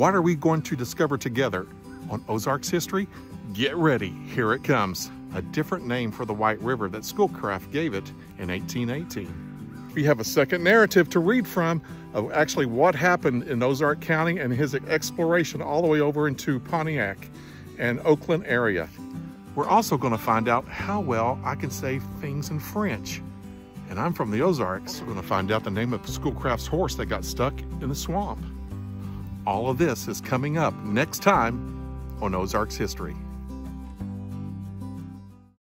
what are we going to discover together on Ozarks History? Get ready, here it comes. A different name for the White River that Schoolcraft gave it in 1818. We have a second narrative to read from of actually what happened in Ozark County and his exploration all the way over into Pontiac and Oakland area. We're also going to find out how well I can say things in French. And I'm from the Ozarks. We're going to find out the name of Schoolcraft's horse that got stuck in the swamp. All of this is coming up next time on Ozarks History.